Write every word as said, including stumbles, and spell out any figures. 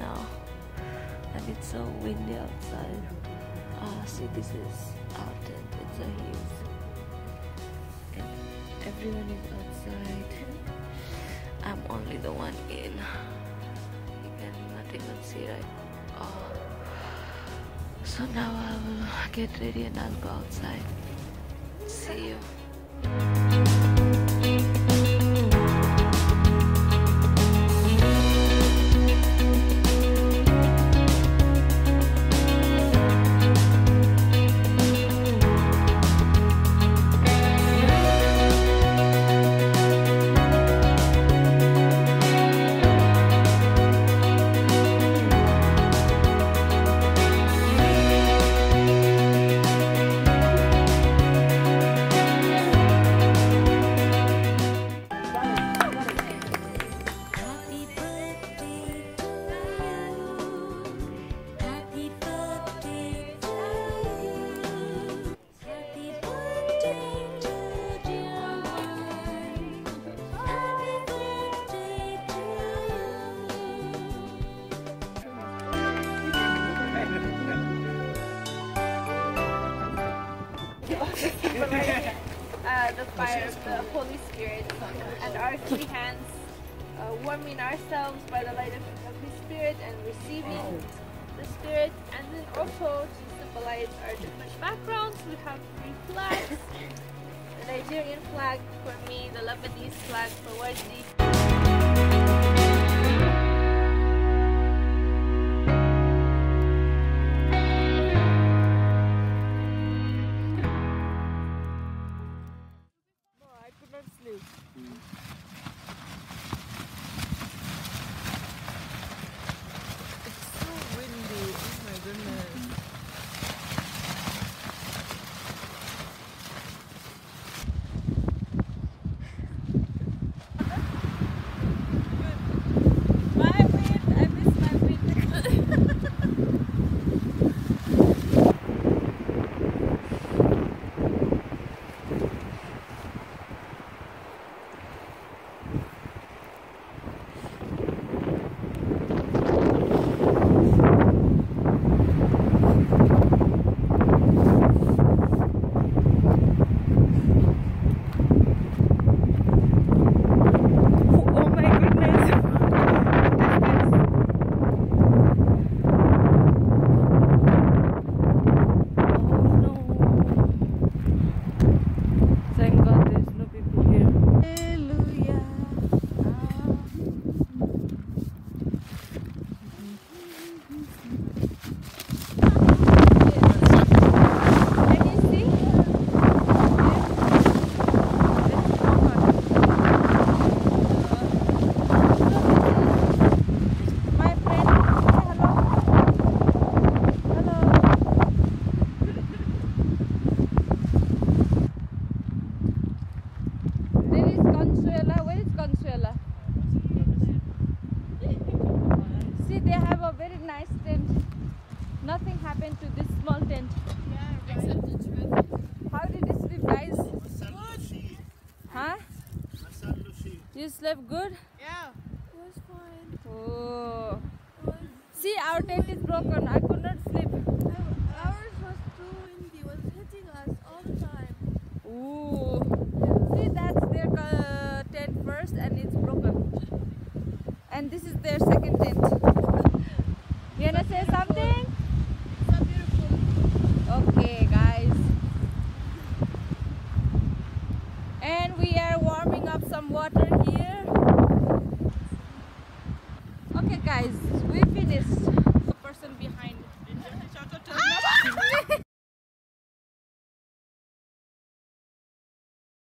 now, and it's so windy outside. Ah, see, this is our tent. It's a hills, and everyone is outside. I'm only the one in. You can not even see right. Oh. So now I will get ready and I'll go outside. See you. Uh, the fire of the Holy Spirit and our three hands, uh, warming ourselves by the light of His Spirit and receiving the Spirit, and then also to symbolize our different backgrounds we have three flags: the Nigerian flag for me, the Lebanese flag for Wazzy. You slept good? Yeah. It was fine. Oh. Was See, our tent is broken. I could not sleep. I, ours was too windy. It was hitting us all the time. Ooh. See, that's their uh, tent first and it's broken. And this is their second.